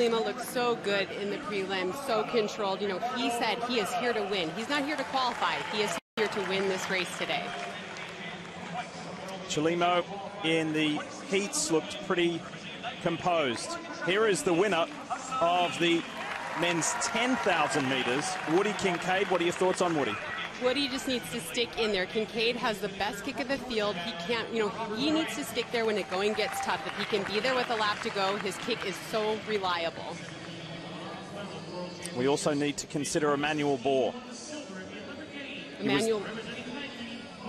Chelimo looked so good in the prelim, so controlled. You know, he said he is here to win. He's not here to qualify. He is here to win this race today. Chelimo in the heats looked pretty composed. Here is the winner of the men's 10,000 meters, Woody Kincaid. What are your thoughts on Woody? Woody just needs to stick in there. Kincaid has the best kick of the field. He can't, you know, he needs to stick there when the going gets tough. If he can be there with a lap to go, his kick is so reliable. We also need to consider Emmanuel Bor.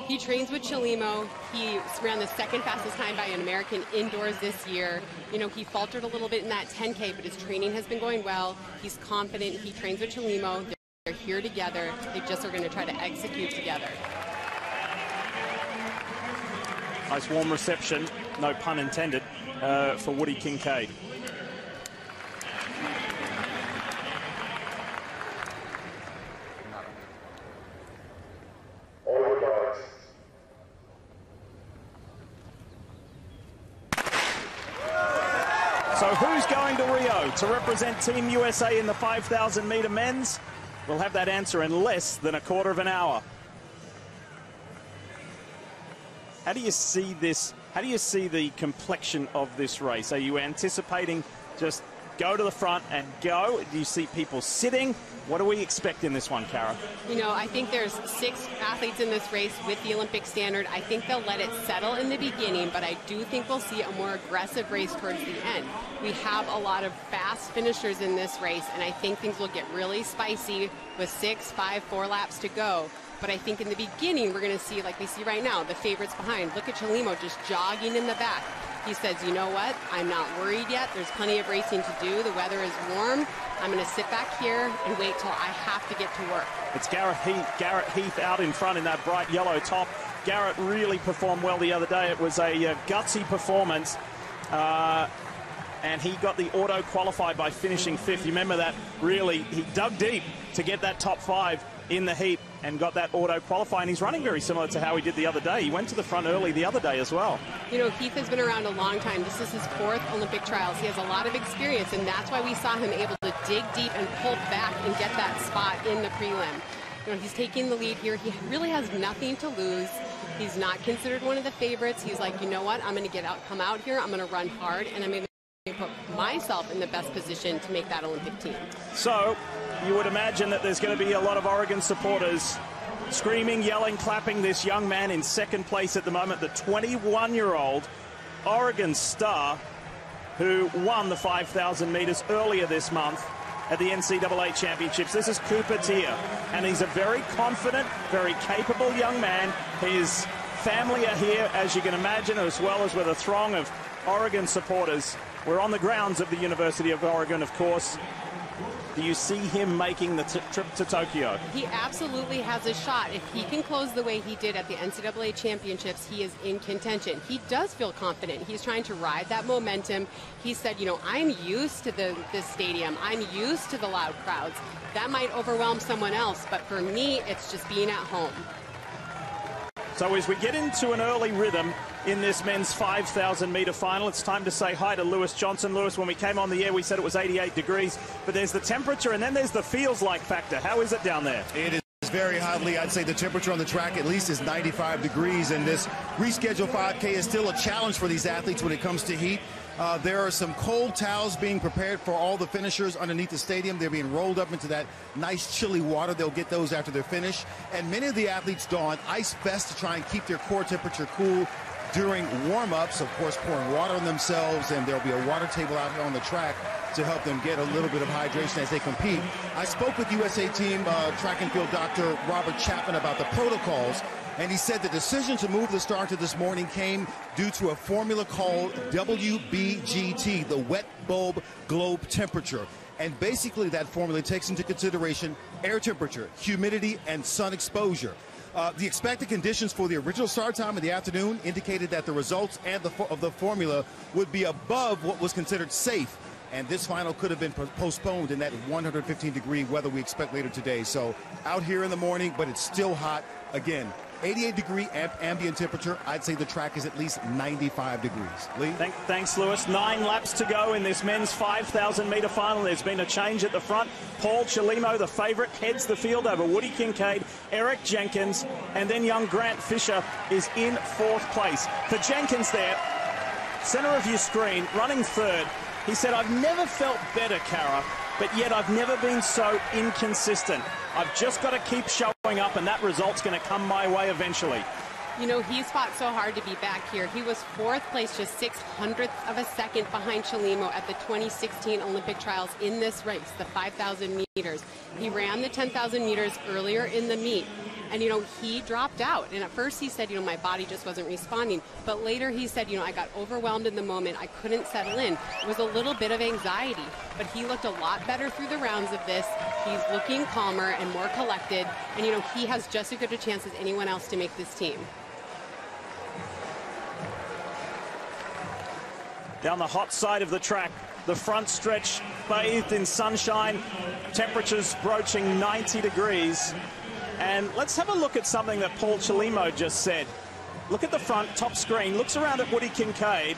He trains with Chelimo. He ran the second fastest time by an American indoors this year. You know, he faltered a little bit in that 10K, but his training has been going well. He's confident. He trains with Chelimo. They're here together. They just are going to try to execute together. Nice warm reception, no pun intended, for Woody Kincaid. So who's going to Rio to represent Team USA in the 5,000 meter men's? We'll have that answer in less than a quarter of an hour. How do you see this? How do you see the complexion of this race? Are you anticipating just go to the front and go? Do you see people sitting? What do we expect in this one, Cara? You know, I think there's 6 athletes in this race with the Olympic standard. I think they'll let it settle in the beginning, but I do think we'll see a more aggressive race towards the end. We have a lot of fast finishers in this race, and I think things will get really spicy with 6, 5, 4 laps to go. But I think in the beginning, we're going to see, like we see right now, the favorites behind. Look at Chelimo just jogging in the back. He says, you know what, I'm not worried yet. There's plenty of racing to do. The weather is warm. I'm going to sit back here and wait till I have to get to work. It's Garrett Heath out in front in that bright yellow top. Garrett really performed well the other day. It was a gutsy performance. And he got the auto qualified by finishing 5th. You remember that, really, he dug deep to get that top 5 in the heat and got that auto qualifying. He's running very similar to how he did the other day. He went to the front early the other day as well. You know, Heath has been around a long time. This is his 4th Olympic trials. He has a lot of experience, and that's why we saw him able to dig deep and pull back and get that spot in the prelim. You know, he's taking the lead here. He really has nothing to lose. He's not considered one of the favorites. He's like, you know what, I'm going to get out, come out here, I'm going to run hard, and I'm going to put myself in the best position to make that Olympic team. So you would imagine that there's going to be a lot of Oregon supporters screaming, yelling, clapping this young man in 2nd place at the moment, the 21-year-old Oregon star who won the 5,000 meters earlier this month at the NCAA championships. This is Cooper Teare, and he's a very confident, very capable young man. His family are here, as you can imagine, as well as with a throng of Oregon supporters. We're on the grounds of the University of Oregon, of course. Do you see him making the trip to Tokyo? He absolutely has a shot. If he can close the way he did at the NCAA championships, he is in contention. He does feel confident. He's trying to ride that momentum. He said, you know, I'm used to this stadium. I'm used to the loud crowds. That might overwhelm someone else, but for me, it's just being at home. So as we get into an early rhythm in this men's 5,000 meter final, it's time to say hi to Lewis Johnson. Lewis, when we came on the air, we said it was 88 degrees, but there's the temperature and then there's the feels like factor. How is it down there? It is very hot, Lee. I'd say the temperature on the track at least is 95 degrees, and this rescheduled 5K is still a challenge for these athletes when it comes to heat. There are some cold towels being prepared for all the finishers underneath the stadium. They're being rolled up into that nice chilly water. They'll get those after they're finished. And many of the athletes don ice vests to try and keep their core temperature cool during warm-ups, of course pouring water on themselves, and there'll be a water table out here on the track to help them get a little bit of hydration as they compete. I spoke with USA team track and field doctor Robert Chapman about the protocols, and he said the decision to move the start to this morning came due to a formula called WBGT, the wet bulb globe temperature. And basically that formula takes into consideration air temperature, humidity, and sun exposure. The expected conditions for the original start time in the afternoon indicated that the results and of the formula would be above what was considered safe. And this final could have been postponed in that 115-degree weather we expect later today. So out here in the morning, but it's still hot. Again, 88-degree ambient temperature. I'd say the track is at least 95 degrees. Lee? Thanks, Lewis. 9 laps to go in this men's 5,000-meter final. There's been a change at the front. Paul Chelimo, the favorite, heads the field over Woody Kincaid, Eric Jenkins, and then young Grant Fisher is in 4th place. For Jenkins there, center of your screen, running 3rd. He said, "I've never felt better, Kara, but yet I've never been so inconsistent. I've just got to keep showing up, and that result's going to come my way eventually." You know, he's fought so hard to be back here. He was 4th place, just 0.06 of a second behind Chelimo at the 2016 Olympic trials in this race, the 5,000 meters. He ran the 10,000 meters earlier in the meet, and, you know, he dropped out. And at first he said, you know, my body just wasn't responding. But later he said, you know, I got overwhelmed in the moment. I couldn't settle in. It was a little bit of anxiety, but he looked a lot better through the rounds of this. He's looking calmer and more collected. And, you know, he has just as good a chance as anyone else to make this team. Down the hot side of the track, the front stretch bathed in sunshine, temperatures broaching 90 degrees. And let's have a look at something that Paul Chelimo just said. Look at the front, top screen, looks around at Woody Kincaid.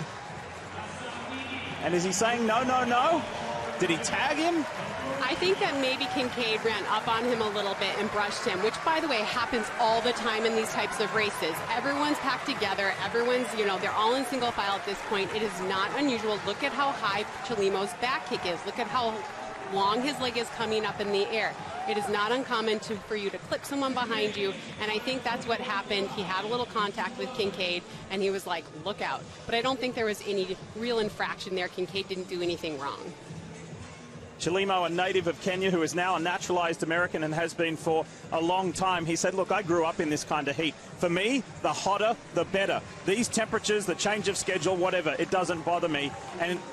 And is he saying no, no, no? Did he tag him? I think that maybe Kincaid ran up on him a little bit and brushed him, which, by the way, happens all the time in these types of races. Everyone's packed together. Everyone's, you know, they're all in single file at this point. It is not unusual. Look at how high Chelimo's back kick is. Look at how long his leg is coming up in the air. It is not uncommon for you to clip someone behind you, and I think that's what happened. He had a little contact with Kincaid, and he was like, look out. But I don't think there was any real infraction there. Kincaid didn't do anything wrong. Chelimo, a native of Kenya who is now a naturalized American and has been for a long time, he said, look, I grew up in this kind of heat. For me, the hotter, the better. These temperatures, the change of schedule, whatever, it doesn't bother me.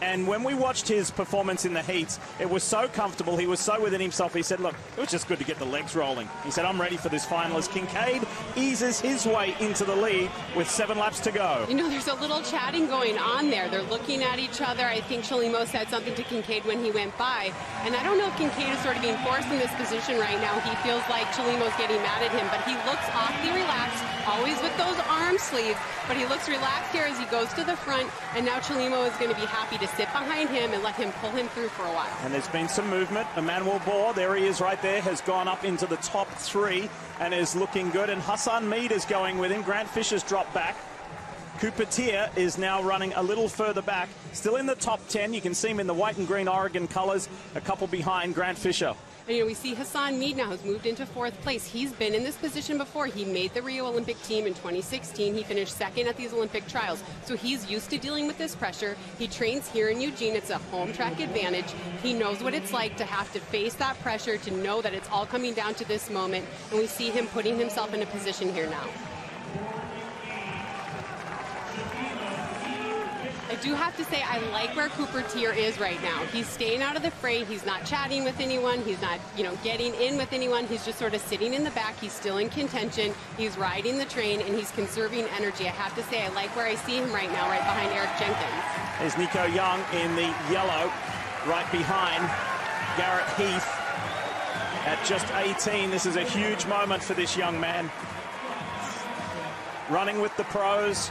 And when we watched his performance in the heats, it was so comfortable. He was so within himself. He said, look, it was just good to get the legs rolling. He said, I'm ready for this final as Kincaid eases his way into the lead with 7 laps to go. You know, there's a little chatting going on there. They're looking at each other. I think Chelimo said something to Kincaid when he went by. And I don't know if Kincaid is sort of being forced in this position right now. He feels like Chelimo's getting mad at him, but he looks awfully relaxed, always with those arm sleeves. But he looks relaxed here as he goes to the front, and now Chelimo is going to be happy to sit behind him and let him pull him through for a while. And there's been some movement. Emmanuel Bor, there he is right there, has gone up into the top 3 and is looking good. And Hassan Mead is going with him. Grant Fisher's dropped back. Cooper Teare is now running a little further back, still in the top 10. You can see him in the white and green Oregon colors, a couple behind Grant Fisher. And, you know, we see Hassan Mead now has moved into 4th place. He's been in this position before. He made the Rio Olympic team in 2016. He finished 2nd at these Olympic trials. So he's used to dealing with this pressure. He trains here in Eugene. It's a home track advantage. He knows what it's like to have to face that pressure, to know that it's all coming down to this moment. And we see him putting himself in a position here now. I do have to say I like where Cooper Teare is right now. He's staying out of the fray. He's not chatting with anyone. He's not, you know, getting in with anyone. He's just sort of sitting in the back. He's still in contention. He's riding the train, and he's conserving energy. I have to say I like where I see him right now, right behind Eric Jenkins. There's Nico Young in the yellow, right behind Garrett Heath at just 18. This is a huge moment for this young man. Running with the pros,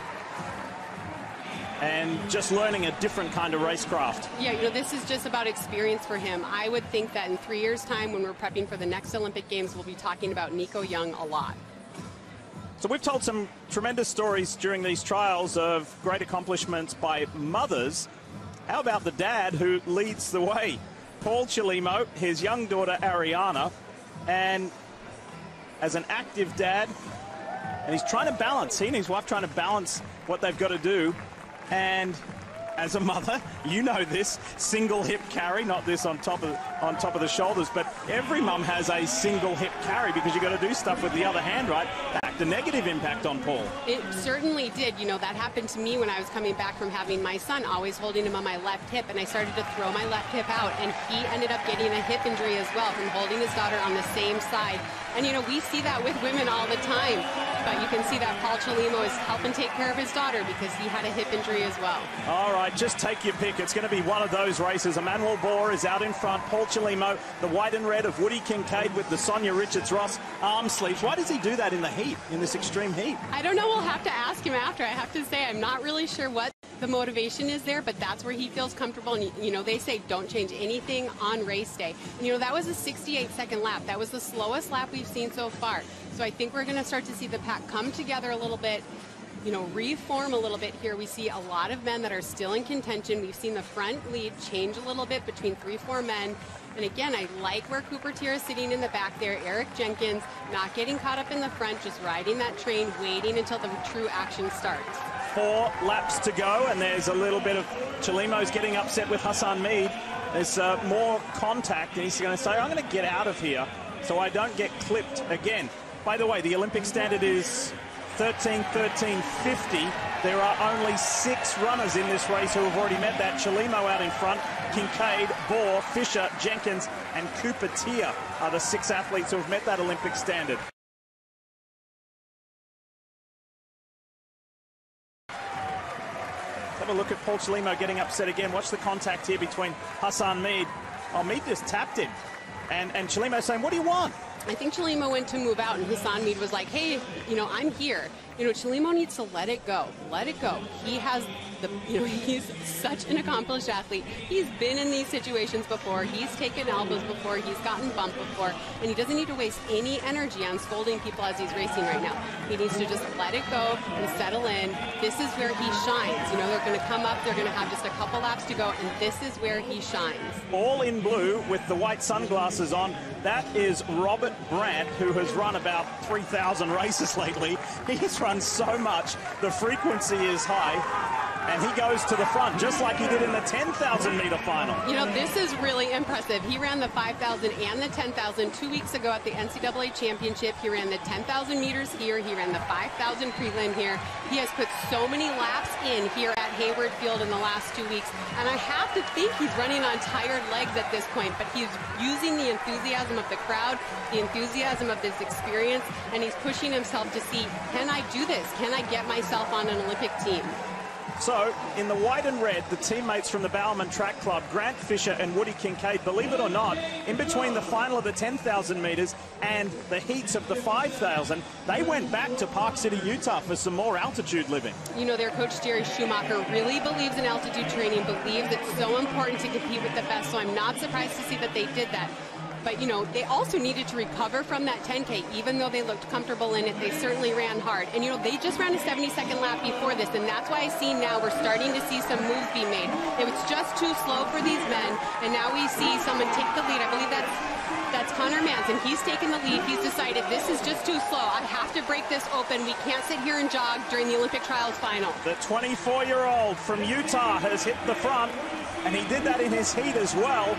and just learning a different kind of racecraft. Yeah, you know, this is just about experience for him. I would think that in 3 years' time, when we're prepping for the next Olympic Games, we'll be talking about Nico Young a lot. So we've told some tremendous stories during these trials of great accomplishments by mothers. How about the dad who leads the way? Paul Chelimo, his young daughter Ariana, and as an active dad, and he's trying to balance, he and his wife trying to balance what they've got to do. And as a mother, you know this single hip carry, not this on top of the shoulders, but every mum has a single hip carry because you've got to do stuff with the other hand, right? The negative impact on Paul. It certainly did. You know, that happened to me when I was coming back from having my son, always holding him on my left hip, and I started to throw my left hip out, and he ended up getting a hip injury as well from holding his daughter on the same side. And, you know, we see that with women all the time. But you can see that Paul Chelimo is helping take care of his daughter because he had a hip injury as well. All right, just take your pick. It's going to be one of those races. Emmanuel Bor is out in front. Paul Chelimo, the white and red of Woody Kincaid with the Sonia Richards-Ross arm sleeves. Why does he do that in the heat, in this extreme heat? I don't know. We'll have to ask him after. I have to say I'm not really sure what the motivation is there, but that's where he feels comfortable. And, you know, they say don't change anything on race day. You know, that was a 68-second lap. That was the slowest lap we've seen so far. So I think we're going to start to see the pack come together a little bit, you know, reform a little bit here. We see a lot of men that are still in contention. We've seen the front lead change a little bit between 3-4 men. And again, I like where Cooper Teare is sitting in the back there. Eric Jenkins not getting caught up in the front, just riding that train, waiting until the true action starts. 4 laps to go, and there's a little bit of Chelimo's getting upset with Hassan Mead. There's more contact, and he's going to say, I'm going to get out of here so I don't get clipped again. By the way, the Olympic standard is 13:13:50. There are only 6 runners in this race who have already met that. Chelimo out in front, Kincaid, Bor, Fisher, Jenkins, and Cooper Teare are the 6 athletes who have met that Olympic standard. Have a look at Paul Chelimo getting upset again. Watch the contact here between Hassan Mead. Oh, Mead just tapped him. And Chelimo saying, what do you want? I think Chelimo went to move out, and Hassan Mead was like, hey, you know, I'm here. You know, Chelimo needs to let it go. Let it go. He has the, you know, he's such an accomplished athlete. He's been in these situations before. He's taken elbows before. He's gotten bumped before. And he doesn't need to waste any energy on scolding people as he's racing right now. He needs to just let it go and settle in. This is where he shines. You know, they're going to come up. They're going to have just a couple laps to go, and this is where he shines. All in blue with the white sunglasses on. That is Robert Brandt, who has run about 3,000 races lately. He's run so much. The frequency is high. And he goes to the front, just like he did in the 10,000-meter final. You know, this is really impressive. He ran the 5,000 and the 10,000 2 weeks ago at the NCAA Championship. He ran the 10,000 meters here. He ran the 5,000 prelim here. He has put so many laps in here at Hayward Field in the last 2 weeks. And I have to think he's running on tired legs at this point, but he's using the enthusiasm of the crowd, the enthusiasm of this experience, and he's pushing himself to see, can I do this? Can I get myself on an Olympic team? So, in the white and red, the teammates from the Bowerman Track Club, Grant Fisher and Woody Kincaid, believe it or not, in between the final of the 10,000 metres and the heats of the 5,000, they went back to Park City, Utah for some more altitude living. You know, their coach, Jerry Schumacher, really believes in altitude training, believes it's so important to compete with the best, so I'm not surprised to see that they did that. But, you know, they also needed to recover from that 10K, even though they looked comfortable in it. They certainly ran hard. And, you know, they just ran a 70-second lap before this, and that's why I see now we're starting to see some moves be made. It was just too slow for these men, and now we see someone take the lead. I believe that's Conner Mantz, and he's taken the lead. He's decided this is just too slow. I have to break this open. We can't sit here and jog during the Olympic trials final. The 24-year-old from Utah has hit the front, and he did that in his heat as well.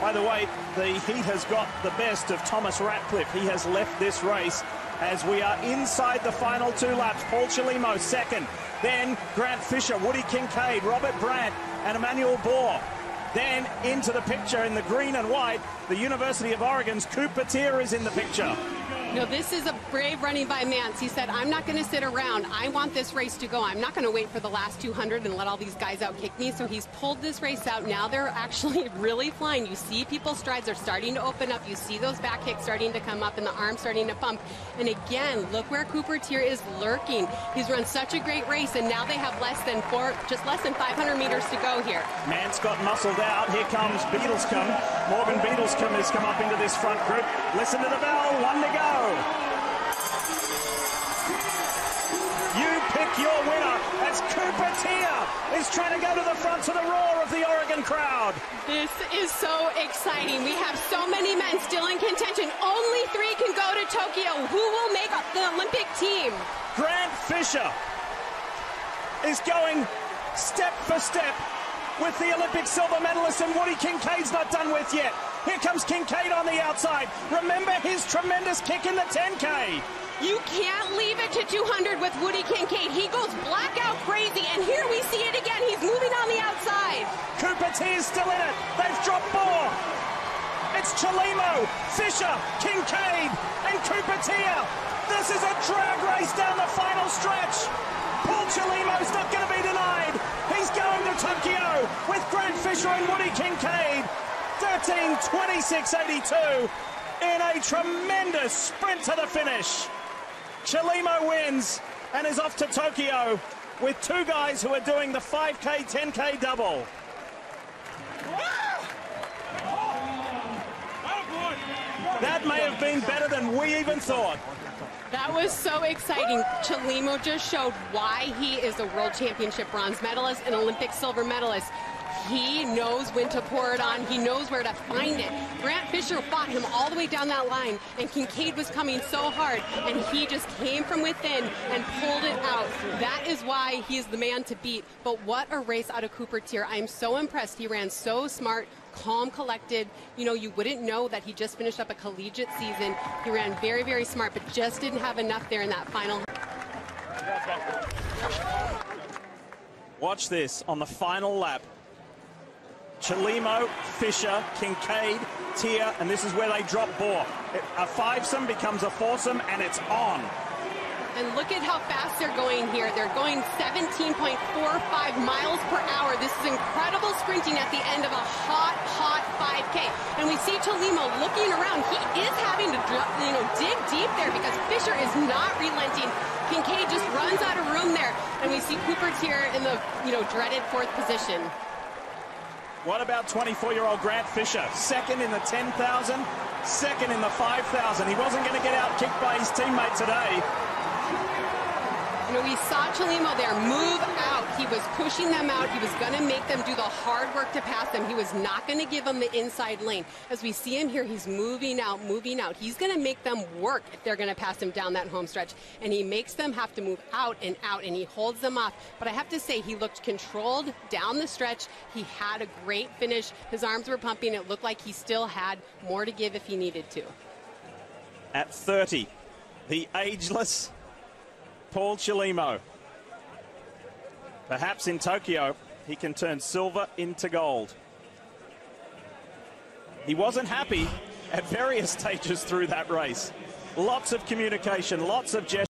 By the way, the heat has got the best of Thomas Ratcliffe. He has left this race as we are inside the final 2 laps. Paul Chelimo second, then Grant Fisher, Woody Kincaid, Robert Brandt, and Emmanuel Bor. Then into the picture in the green and white, the University of Oregon's Cooper Teare is in the picture. No, this is a brave running by Mantz. He said, I'm not going to sit around. I want this race to go. I'm not going to wait for the last 200 and let all these guys outkick me. So he's pulled this race out. Now they're actually really flying. You see people's strides are starting to open up. You see those back kicks starting to come up and the arms starting to pump. And again, look where Cooper Teare is lurking. He's run such a great race, and now they have just less than 500 meters to go here. Mantz got muscled out. Here comes Beadleschomb. Morgan Beadleschomb has come up into this front group. Listen to the bell. 1 to go. You pick your winner as Cooper Teare is trying to go to the front to the roar of the Oregon crowd. This is so exciting. We have so many men still in contention. Only 3 can go to Tokyo. Who will make up the Olympic team? Grant Fisher is going step for step with the Olympic silver medalist, and Woody Kincaid's not done with yet. Here comes Kincaid on the outside. Remember his tremendous kick in the 10K. You can't leave it to 200 with Woody Kincaid. He goes blackout crazy, and here we see it again. He's moving on the outside. Cooper Teare is still in it. They've dropped Bor. It's It's Chelimo, Fisher, Kincaid, and Cooper Teare. This is a drag race down the final stretch. Paul Chelimo's not going to be denied. He's going to Tokyo with Grant Fisher and Woody Kincaid. 13:26.82 in a tremendous sprint to the finish. Chelimo wins and is off to Tokyo with two guys who are doing the 5K, 10K double. That may have been better than we even thought. That was so exciting. Chelimo just showed why he is a world championship bronze medalist and Olympic silver medalist. He knows when to pour it on. He knows where to find it. Grant Fisher fought him all the way down that line, and Kincaid was coming so hard, and he just came from within and pulled it out. That is why he is the man to beat. But what a race out of Cooper Teare. I am so impressed. He ran so smart, calm, collected. You know, you wouldn't know that he just finished up a collegiate season. He ran very, very smart, but just didn't have enough there in that final. Watch this on the final lap. Chelimo, Fisher, Kincaid, Teare, and this is where they drop Bor. A fivesome becomes a foursome, and it's on. And look at how fast they're going here. They're going 17.45 miles per hour. This is incredible sprinting at the end of a hot, hot 5K. And we see Chelimo looking around. He is having to, you know, dig deep there because Fisher is not relenting. Kincaid just runs out of room there. And we see Cooper Teare in the, you know, dreaded fourth position. What about 24-year-old Grant Fisher? Second in the 10,000, second in the 5,000. He wasn't going to get out-kicked by his teammate today. You know, we saw Chelimo there move out. He was pushing them out. He was going to make them do the hard work to pass them. He was not going to give them the inside lane. As we see him here, he's moving out, moving out. He's going to make them work if they're going to pass him down that home stretch. And he makes them have to move out, and he holds them off. But I have to say, he looked controlled down the stretch. He had a great finish. His arms were pumping. It looked like he still had more to give if he needed to. At 30, the ageless Paul Chelimo. Perhaps in Tokyo, he can turn silver into gold. He wasn't happy at various stages through that race. Lots of communication, lots of gestures.